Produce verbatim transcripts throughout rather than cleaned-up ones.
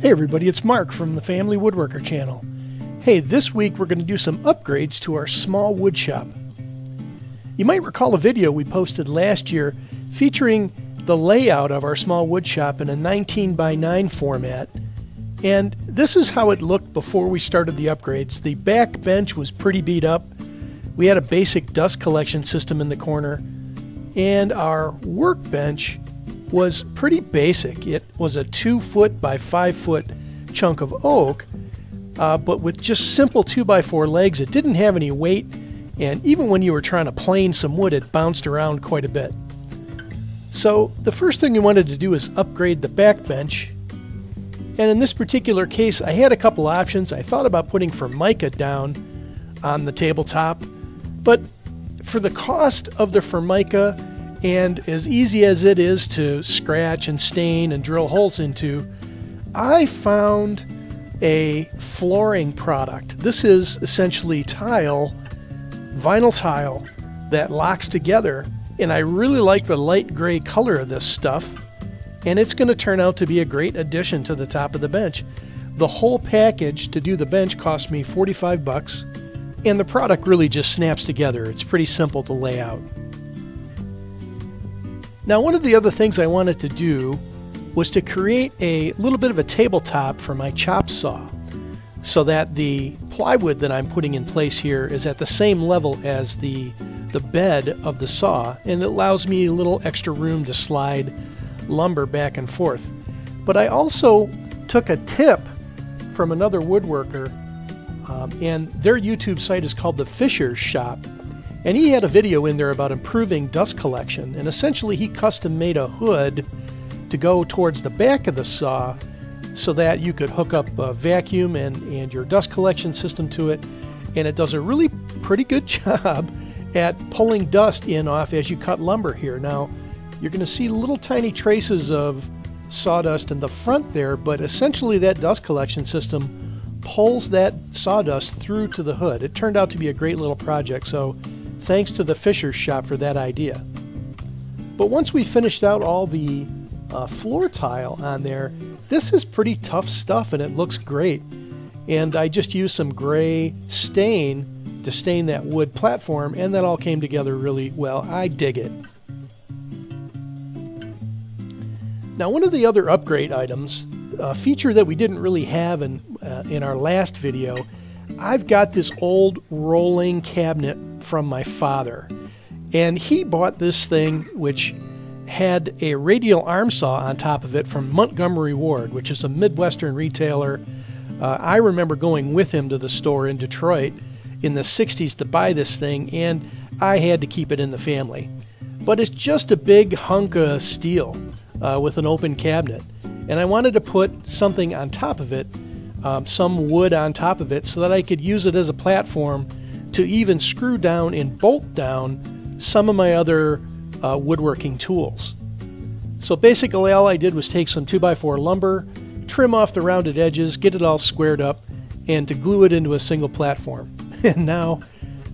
Hey everybody, it's Mark from the Family Woodworker channel. Hey, this week we're going to do some upgrades to our small wood shop. You might recall a video we posted last year featuring the layout of our small wood shop in a nineteen by nine format. And this is how it looked before we started the upgrades. The back bench was pretty beat up. We had a basic dust collection system in the corner. And our workbench was pretty basic. It was a two foot by five foot chunk of oak, uh, but with just simple two by four legs. It didn't have any weight, and even when you were trying to plane some wood, it bounced around quite a bit. So the first thing we wanted to do is upgrade the back bench. And in this particular case, I had a couple options. I thought about putting Formica down on the tabletop, but for the cost of the Formica, and as easy as it is to scratch and stain and drill holes into, I found a flooring product. This is essentially tile, vinyl tile, that locks together, and I really like the light gray color of this stuff, and it's going to turn out to be a great addition to the top of the bench. The whole package to do the bench cost me forty-five bucks, and the product really just snaps together. It's pretty simple to lay out. Now, one of the other things I wanted to do was to create a little bit of a tabletop for my chop saw so that the plywood that I'm putting in place here is at the same level as the, the bed of the saw, and it allows me a little extra room to slide lumber back and forth. But I also took a tip from another woodworker, um, and their YouTube site is called The Fisher's Shop. And he had a video in there about improving dust collection, and essentially he custom made a hood to go towards the back of the saw so that you could hook up a vacuum and, and your dust collection system to it, and it does a really pretty good job at pulling dust in off as you cut lumber here. Now, you're going to see little tiny traces of sawdust in the front there, but essentially that dust collection system pulls that sawdust through to the hood. It turned out to be a great little project, so thanks to the Fisher's Shop for that idea. But once we finished out all the uh, floor tile on there, this is pretty tough stuff and it looks great. And I just used some gray stain to stain that wood platform, and that all came together really well. I dig it. Now, one of the other upgrade items, a feature that we didn't really have in, uh, in our last video, I've got this old rolling cabinet from my father, and he bought this thing which had a radial arm saw on top of it from Montgomery Ward, which is a Midwestern retailer. Uh, I remember going with him to the store in Detroit in the sixties to buy this thing, and I had to keep it in the family. But it's just a big hunk of steel uh, with an open cabinet, and I wanted to put something on top of it, Um, some wood on top of it, so that I could use it as a platform to even screw down and bolt down some of my other uh, woodworking tools. So basically all I did was take some two by four lumber, trim off the rounded edges, get it all squared up, and to glue it into a single platform. And now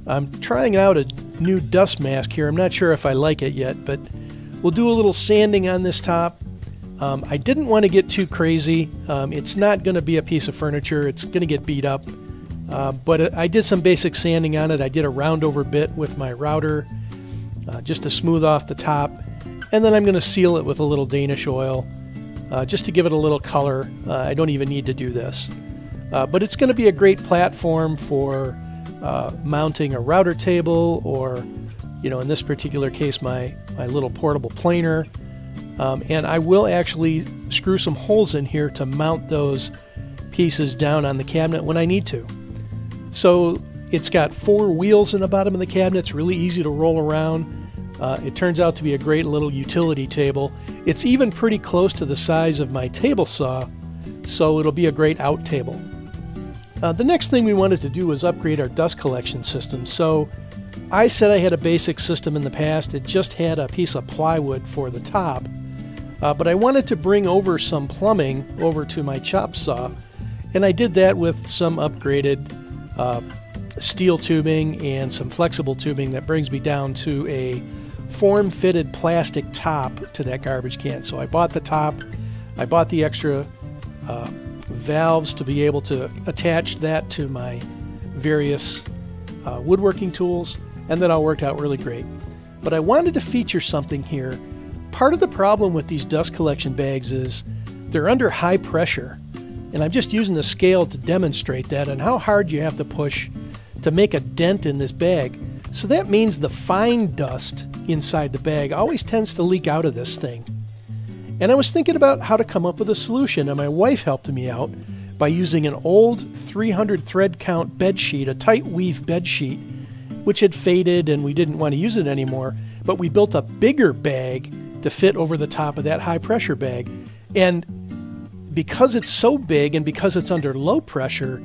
I'm trying out a new dust mask here. I'm not sure if I like it yet, but we'll do a little sanding on this top. Um, I didn't want to get too crazy. Um, it's not going to be a piece of furniture. It's going to get beat up. Uh, but I did some basic sanding on it. I did a roundover bit with my router uh, just to smooth off the top. And then I'm going to seal it with a little Danish oil uh, just to give it a little color. Uh, I don't even need to do this. Uh, but it's going to be a great platform for uh, mounting a router table, or, you know, in this particular case, my, my little portable planer. Um, and I will actually screw some holes in here to mount those pieces down on the cabinet when I need to. So it's got four wheels in the bottom of the cabinet. It's really easy to roll around. Uh, it turns out to be a great little utility table. It's even pretty close to the size of my table saw, so it'll be a great out table. Uh, the next thing we wanted to do was upgrade our dust collection system. So I said I had a basic system in the past. It just had a piece of plywood for the top. Uh, but I wanted to bring over some plumbing over to my chop saw, and I did that with some upgraded uh, steel tubing and some flexible tubing that brings me down to a form-fitted plastic top to that garbage can. So I bought the top, I bought the extra uh, valves to be able to attach that to my various uh, woodworking tools, and that all worked out really great. But I wanted to feature something here. Part of the problem with these dust collection bags is they're under high pressure, and I'm just using the scale to demonstrate that and how hard you have to push to make a dent in this bag. So that means the fine dust inside the bag always tends to leak out of this thing. And I was thinking about how to come up with a solution, and my wife helped me out by using an old three hundred thread count bed sheet, a tight weave bed sheet, which had faded and we didn't want to use it anymore, but we built a bigger bag to fit over the top of that high pressure bag. And because it's so big and because it's under low pressure,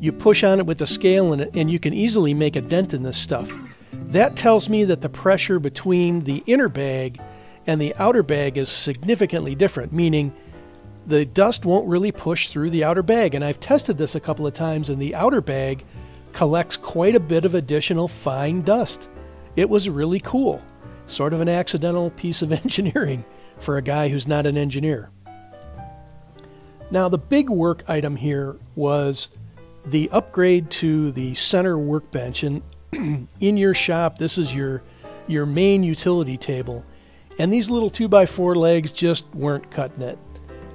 you push on it with the scale and, and you can easily make a dent in this stuff. That tells me that the pressure between the inner bag and the outer bag is significantly different, meaning the dust won't really push through the outer bag. And I've tested this a couple of times, and the outer bag collects quite a bit of additional fine dust. It was really cool. Sort of an accidental piece of engineering for a guy who's not an engineer. Now, the big work item here was the upgrade to the center workbench. And in your shop, this is your, your main utility table. And these little two by four legs just weren't cutting it.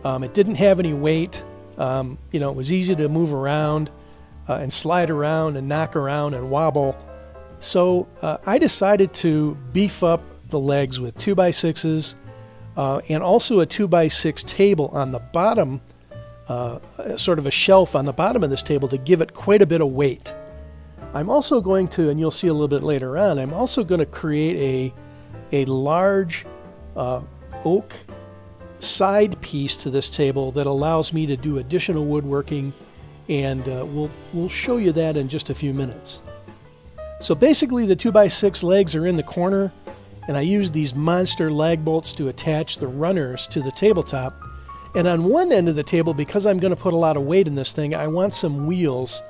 Um, it didn't have any weight. Um, you know, it was easy to move around uh, and slide around and knock around and wobble. So uh, I decided to beef up the legs with two by sixes uh, and also a two by six table on the bottom, uh, sort of a shelf on the bottom of this table to give it quite a bit of weight. I'm also going to, and you'll see a little bit later on, I'm also going to create a, a large uh, oak side piece to this table that allows me to do additional woodworking, and uh, we'll, we'll show you that in just a few minutes. So basically the two by six legs are in the corner, and I used these monster lag bolts to attach the runners to the tabletop. And on one end of the table, because I'm going to put a lot of weight in this thing, I want some wheels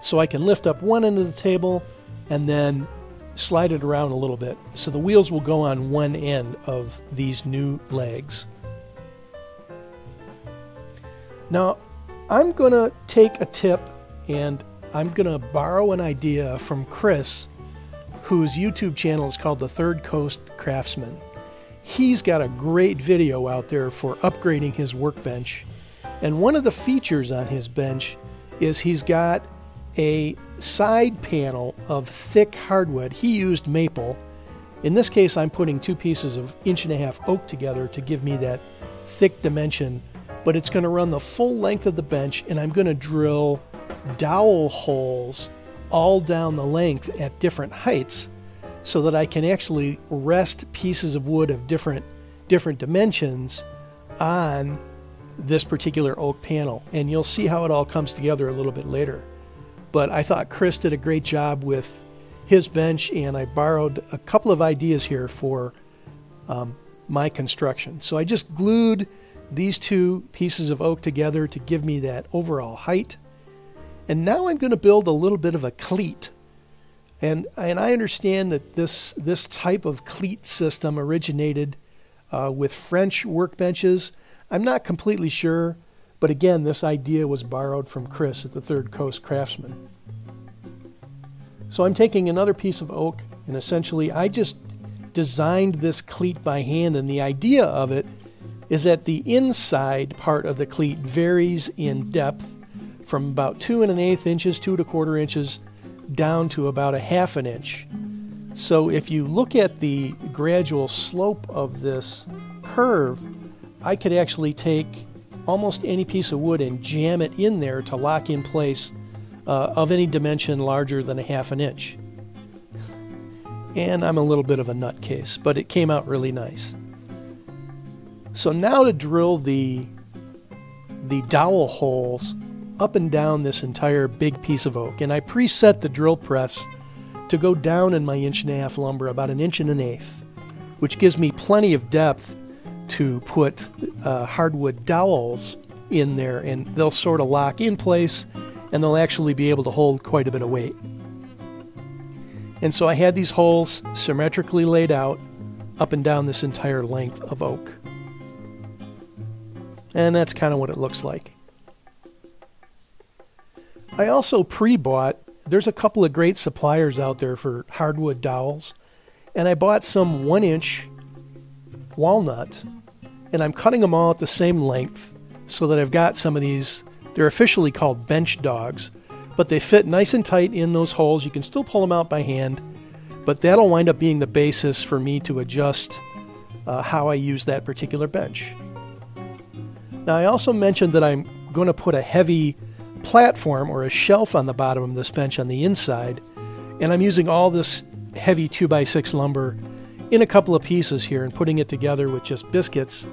so I can lift up one end of the table and then slide it around a little bit. So the wheels will go on one end of these new legs. Now, I'm going to take a tip, and I'm going to borrow an idea from Chris, whose YouTube channel is called The Third Coast Craftsman. He's got a great video out there for upgrading his workbench. And one of the features on his bench is he's got a side panel of thick hardwood. He used maple. In this case, I'm putting two pieces of inch and a half oak together to give me that thick dimension, but it's going to run the full length of the bench, and I'm going to drill dowel holes all down the length at different heights so that I can actually rest pieces of wood of different different dimensions on this particular oak panel. And you'll see how it all comes together a little bit later. But I thought Chris did a great job with his bench, and I borrowed a couple of ideas here for um, my construction. So I just glued these two pieces of oak together to give me that overall height. And now I'm going to build a little bit of a cleat. And, and I understand that this, this type of cleat system originated uh, with French workbenches. I'm not completely sure, but again, this idea was borrowed from Chris at the Third Coast Craftsman. So I'm taking another piece of oak, and essentially I just designed this cleat by hand, and the idea of it is that the inside part of the cleat varies in depth from about two and an eighth inches, two and a quarter inches, down to about a half an inch. So if you look at the gradual slope of this curve, I could actually take almost any piece of wood and jam it in there to lock in place uh, of any dimension larger than a half an inch. And I'm a little bit of a nutcase, but it came out really nice. So now to drill the, the dowel holes up and down this entire big piece of oak, and I preset the drill press to go down in my inch and a half lumber about an inch and an eighth, which gives me plenty of depth to put uh, hardwood dowels in there, and they'll sort of lock in place, and they'll actually be able to hold quite a bit of weight. And so I had these holes symmetrically laid out up and down this entire length of oak, and that's kind of what it looks like. I also pre-bought, there's a couple of great suppliers out there for hardwood dowels, and I bought some one inch walnut, and I'm cutting them all at the same length so that I've got some of these. They're officially called bench dogs, but they fit nice and tight in those holes. You can still pull them out by hand, but that'll wind up being the basis for me to adjust uh, how I use that particular bench. Now, I also mentioned that I'm going to put a heavy platform or a shelf on the bottom of this bench on the inside, and I'm using all this heavy two by six lumber in a couple of pieces here and putting it together with just biscuits.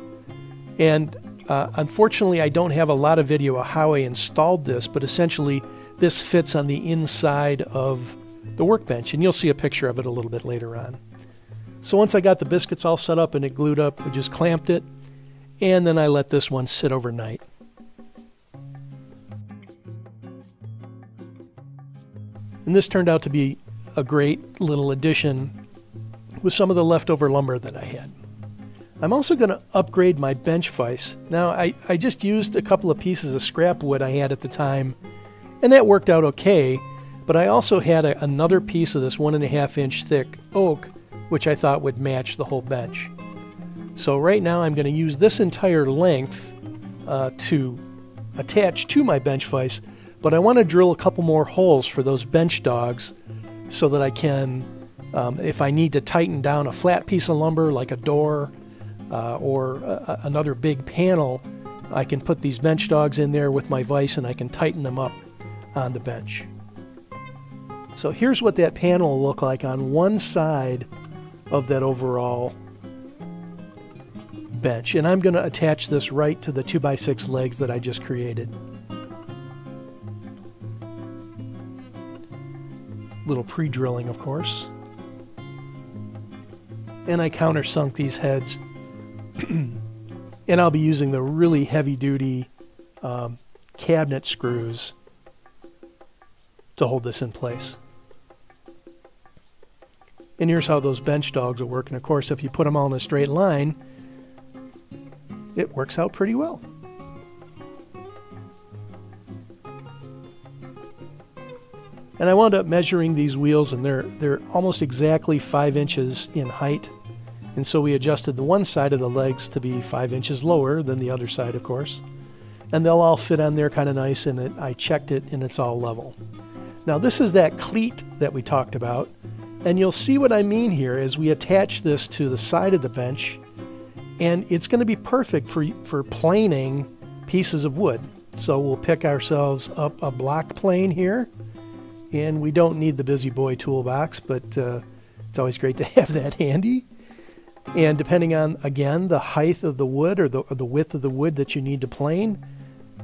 And uh, unfortunately, I don't have a lot of video of how I installed this, but essentially this fits on the inside of the workbench, and you'll see a picture of it a little bit later on. So once I got the biscuits all set up and it glued up, I just clamped it, and then I let this one sit overnight. And this turned out to be a great little addition with some of the leftover lumber that I had. I'm also going to upgrade my bench vise. Now, I, I just used a couple of pieces of scrap wood I had at the time, and that worked out okay, but I also had a, another piece of this one and a half inch thick oak, which I thought would match the whole bench. So right now I'm going to use this entire length uh, to attach to my bench vise, but I want to drill a couple more holes for those bench dogs so that I can, um, if I need to tighten down a flat piece of lumber like a door uh, or a, another big panel, I can put these bench dogs in there with my vise and I can tighten them up on the bench. So here's what that panel will look like on one side of that overall bench. And I'm going to attach this right to the two by six legs that I just created. Little pre-drilling, of course. And I countersunk these heads. And I'll be using the really heavy-duty um, cabinet screws to hold this in place. And here's how those bench dogs will work. And of course, if you put them all in a straight line, it works out pretty well. And I wound up measuring these wheels, and they're, they're almost exactly five inches in height. And so we adjusted the one side of the legs to be five inches lower than the other side, of course. And they'll all fit on there kind of nice, and it, I checked it, and it's all level. Now, this is that cleat that we talked about, and you'll see what I mean here as we attach this to the side of the bench, and it's going to be perfect for, for planing pieces of wood. So we'll pick ourselves up a block plane here, and we don't need the Busy Boy toolbox, but uh, it's always great to have that handy. And depending on, again, the height of the wood or the, or the width of the wood that you need to plane,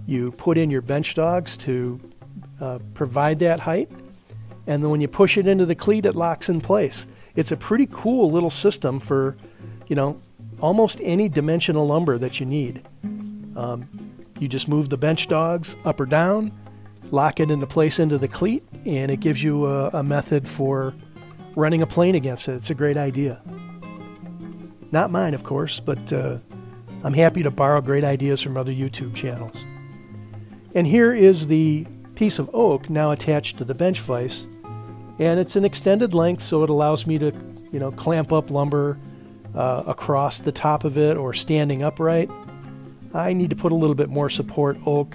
you put in your bench dogs to uh, provide that height. And then when you push it into the cleat, it locks in place. It's a pretty cool little system for, you know, almost any dimensional lumber that you need. Um, you just move the bench dogs up or down, lock it into place into the cleat, and it gives you a, a method for running a plane against it. It's a great idea. Not mine, of course, but uh, I'm happy to borrow great ideas from other YouTube channels. And here is the piece of oak now attached to the bench vise, and it's an extended length, so it allows me to, you know, clamp up lumber uh, across the top of it or standing upright. I need to put a little bit more support oak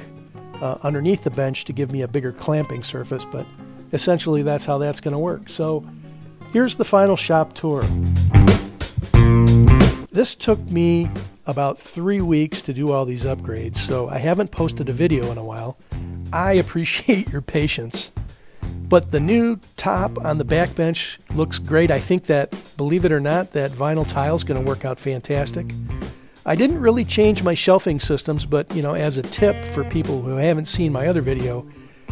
uh, underneath the bench to give me a bigger clamping surface, but essentially that's how that's going to work. So here's the final shop tour. This took me about three weeks to do all these upgrades, so I haven't posted a video in a while. I appreciate your patience. But the new top on the back bench looks great. I think that, believe it or not, that vinyl tile's going to work out fantastic. I didn't really change my shelving systems, but you know, as a tip for people who haven't seen my other video,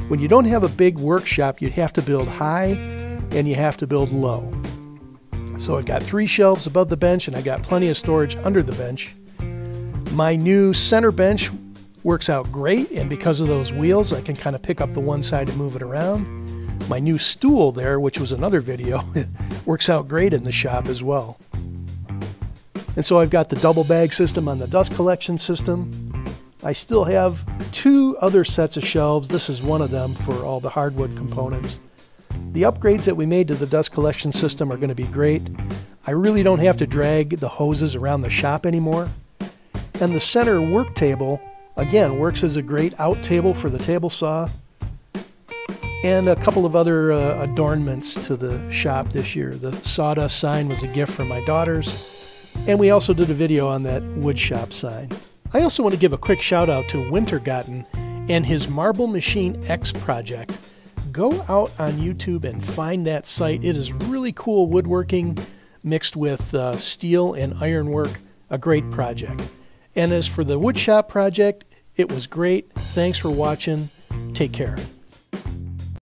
when you don't have a big workshop, you have to build high and you have to build low. So I've got three shelves above the bench, and I got plenty of storage under the bench. My new center bench works out great, and because of those wheels, I can kind of pick up the one side and move it around. My new stool there, which was another video, works out great in the shop as well. And so I've got the double bag system on the dust collection system. I still have two other sets of shelves. This is one of them for all the hardwood components. The upgrades that we made to the dust collection system are going to be great. I really don't have to drag the hoses around the shop anymore. And the center work table, again, works as a great out table for the table saw. And a couple of other uh, adornments to the shop this year. The sawdust sign was a gift from my daughters. And we also did a video on that wood shop sign. I also want to give a quick shout out to Wintergatan and his Marble Machine X project. Go out on YouTube and find that site. It is really cool woodworking mixed with uh, steel and ironwork. A great project. And as for the wood shop project, it was great. Thanks for watching. Take care.